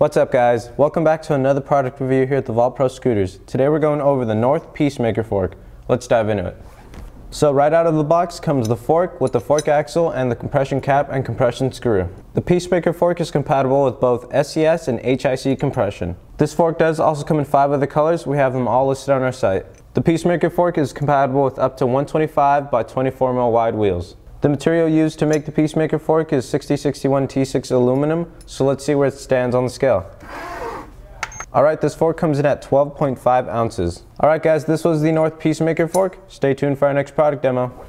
What's up, guys? Welcome back to another product review here at the Vault Pro Scooters. Today we're going over the North Peacemaker Fork. Let's dive into it. So right out of the box comes the fork with the fork axle and the compression cap and compression screw. The Peacemaker Fork is compatible with both SES and HIC compression. This fork does also come in 5 other colors. We have them all listed on our site. The Peacemaker Fork is compatible with up to 125 by 24 mm wide wheels. The material used to make the Peacemaker Fork is 6061 T6 aluminum, so let's see where it stands on the scale. Alright, this fork comes in at 12.5 ounces. Alright guys, this was the North Peacemaker Fork. Stay tuned for our next product demo.